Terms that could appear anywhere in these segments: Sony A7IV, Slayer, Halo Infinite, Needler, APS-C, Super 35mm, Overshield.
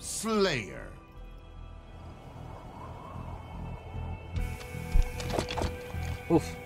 Slayer. Oof.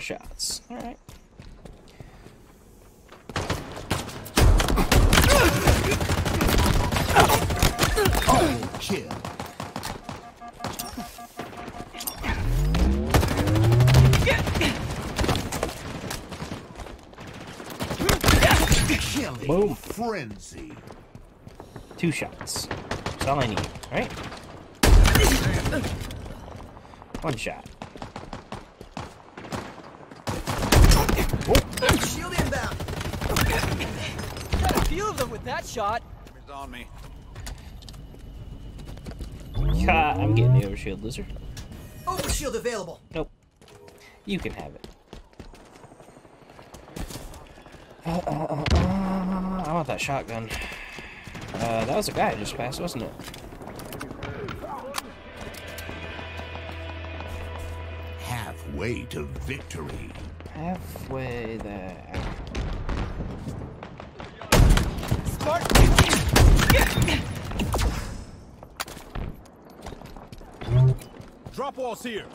Shots. All right. Oh, kill. Killing. Boom. Frenzy. 2 shots. That's all I need, right? 1 shot. Shield inbound. Got a few of them with that shot. It's on me. Ha, I'm getting the overshield, lizard. Overshield available. Nope. You can have it. I want that shotgun. That was a guy just passed, wasn't it? Halfway to victory. Halfway there. Smart. Drop walls here.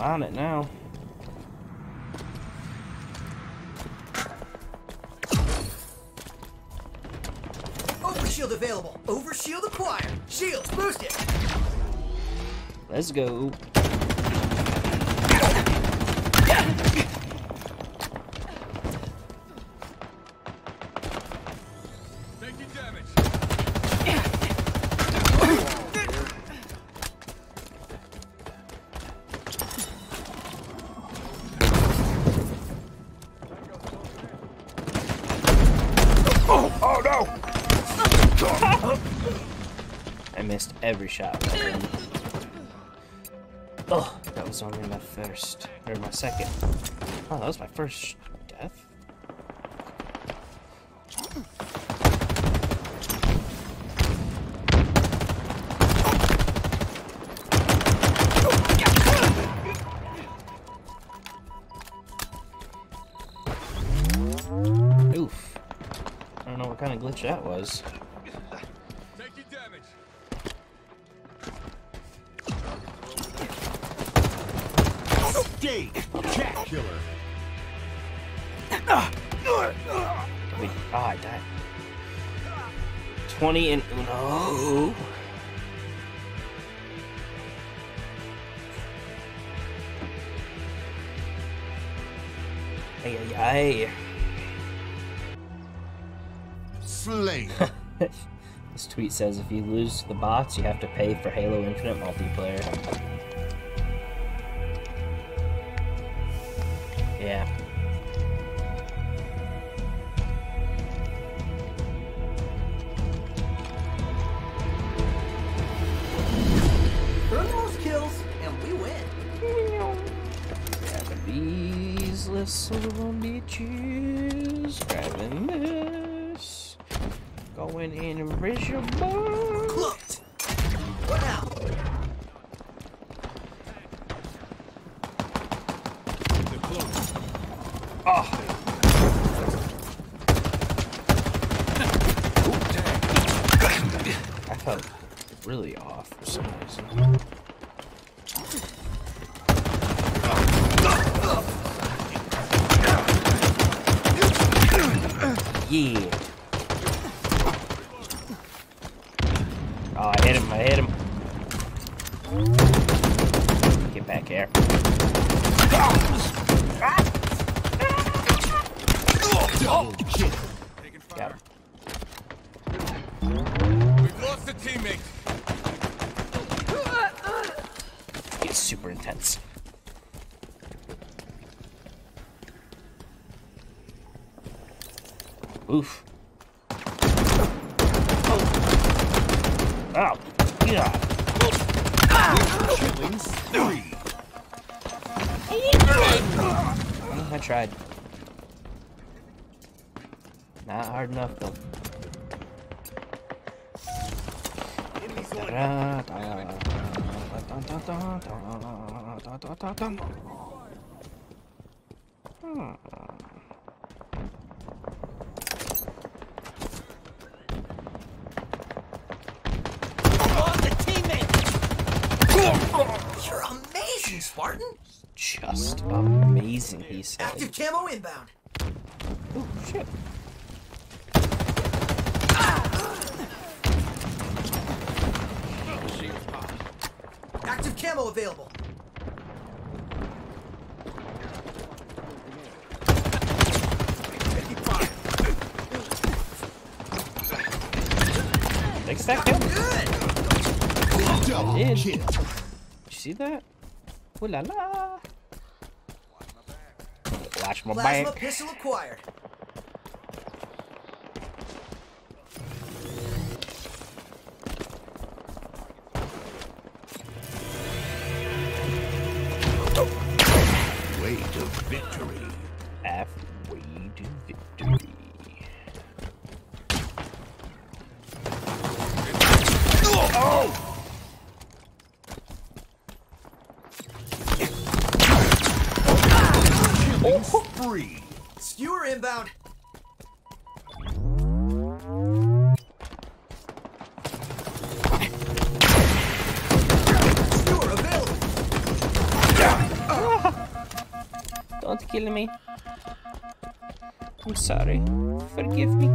On it now. Overshield available. Overshield acquired. Shields boosted. Let's go. Taking damage. Every shot. Oh, that was only my first, or my second. Oh, that was my first death. Oof. I don't know what kind of glitch that was. Taking damage. Cat killer. I died. 20 and no. Ay ay ay. Sling. This tweet says if you lose to the bots, you have to pay for Halo Infinite multiplayer. Yeah. Burn those kills, and we win. Grabbing these little bitches. Grabbing this. Going in and raise your butt. Cloaked. Wow. Oh. I felt really off for some reason. Yeah. Oh, I hit him. I hit him. Get back here. Oh, shit. Got him. We've lost a teammate. It's super intense. Oof. Oh. Ow. Yeah. I tried. Not hard enough though. You're amazing, Spartan. Just amazing, he said. Active camo inbound. Oh shit. Active camo available. Next that kill. Good. I did. Did you see that? Ooh la la. Watch my back. Plasma pistol acquired. Way to victory. Halfway to victory. Oh! Oh! Free. Skewer inbound. Don't kill me. I'm sorry. Forgive me.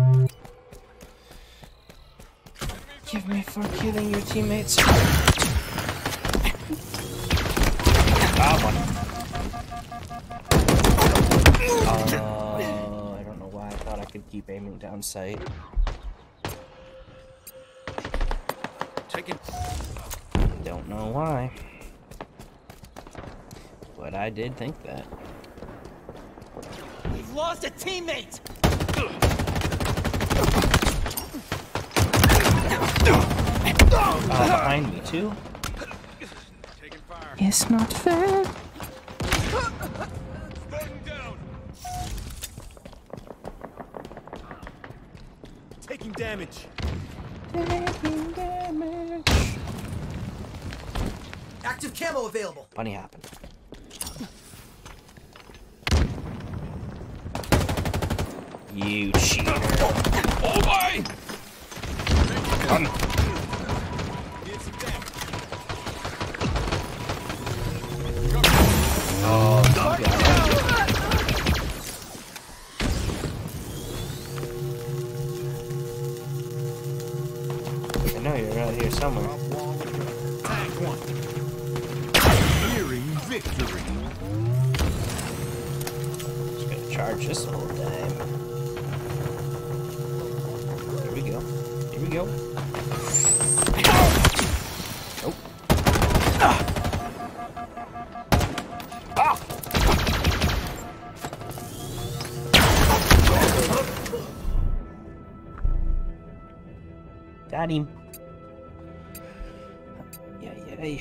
Forgive me for killing your teammates. Come on. I don't know why I thought I could keep aiming down sight. Take it. Don't know why. But I did think that. We've lost a teammate! Behind me, too? Taking fire. is not fair. Stand down. Taking damage. Taking damage. Active camo available. Funny happened. You cheater. Oh my! Oh, don't get out. I know you're out here somewhere. Tag one. Nearing victory. Just gonna charge this whole time. Here we go. Nope. Ah! Got him. Yeah, yeah.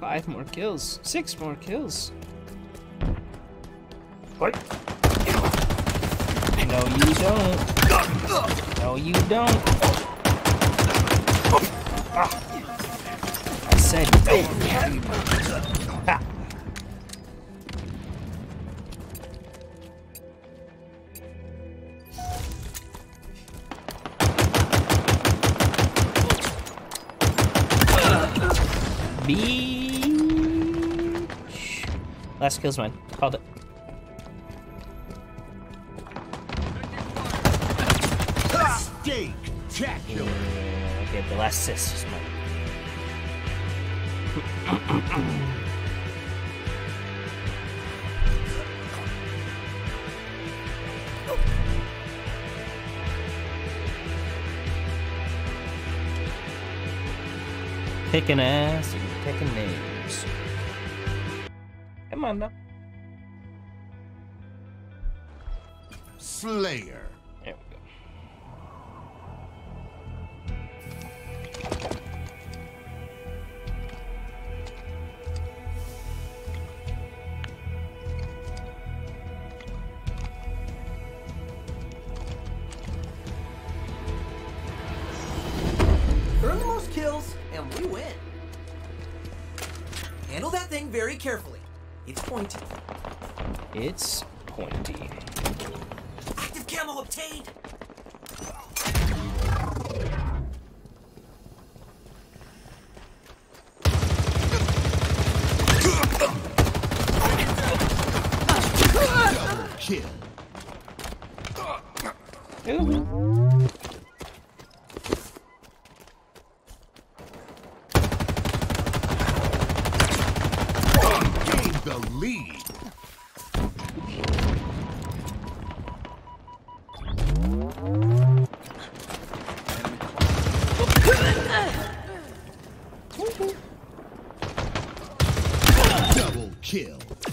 5 more kills. 6 more kills. What? No, you don't. No, you don't. I said don't. Ha. Beach. Last kill's mine. Called it. Spectacular. Yeah, okay, the last assist was mine. Picking ass and picking names. Come on now. Slayer. Carefully. It's pointy. It's pointy. Active camo obtained! Double kill. Ooh.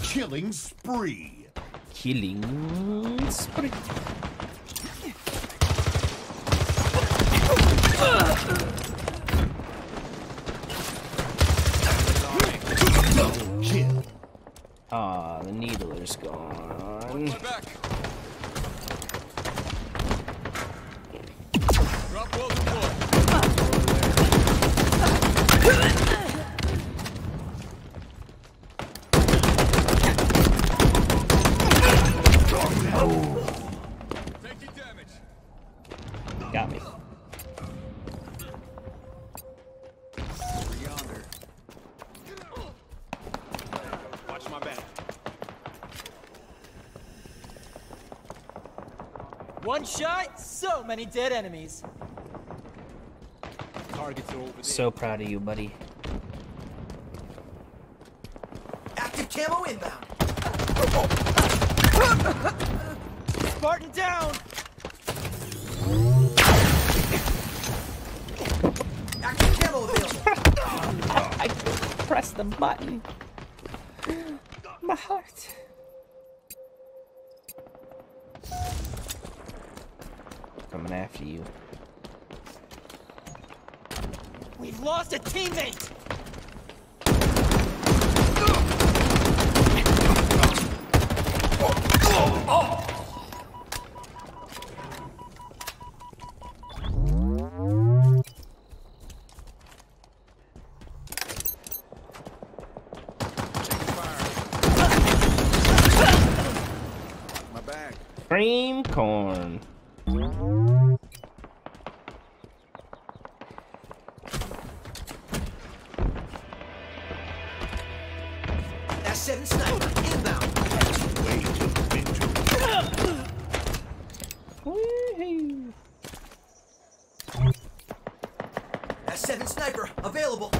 Killing spree. Killing spree. Double kill. Ah, the needler's gone. Back. Drop low the floor. One shot, so many dead enemies. Targets are over there. So proud of you, buddy. Active camo inbound. Spartan down. Active camo available. I pressed the button. My heart. Coming after you. We've lost a teammate. cream corn. Seven sniper inbound. Woohoo! S7 sniper available.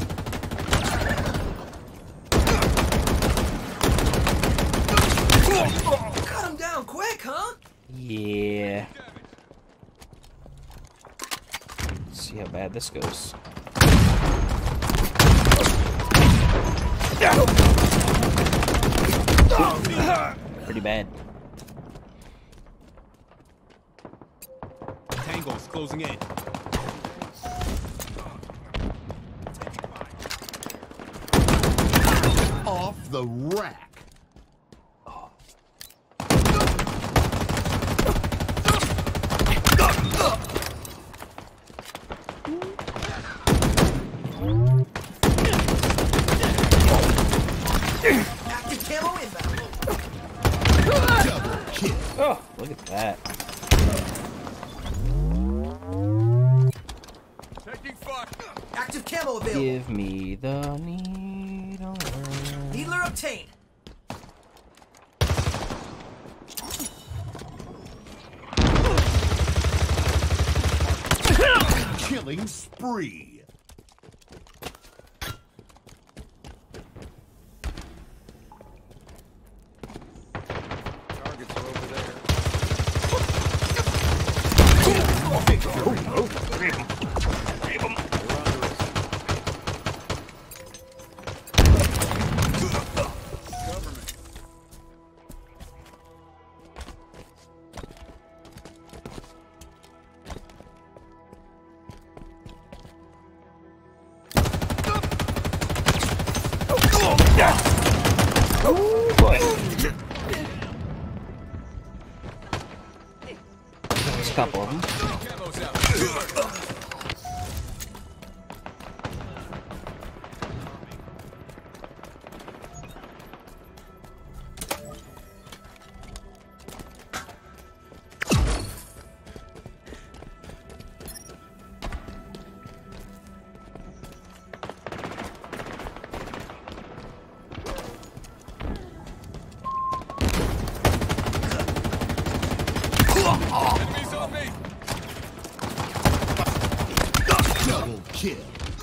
Oh, cut him down quick, huh? Yeah. Let's see how bad this goes. Pretty bad. Tango's closing in. Off the rack. Oh. Active camo inbound. Oh, look at that. Taking fire. Active camo available. Give me the needler. Needler obtained. Killing spree. Couple of them.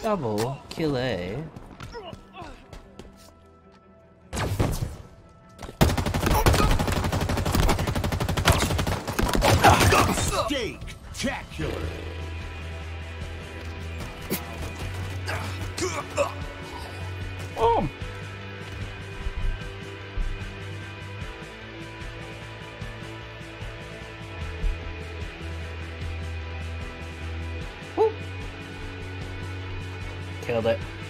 Double kill A. Steak tacular. Oh. Killed it.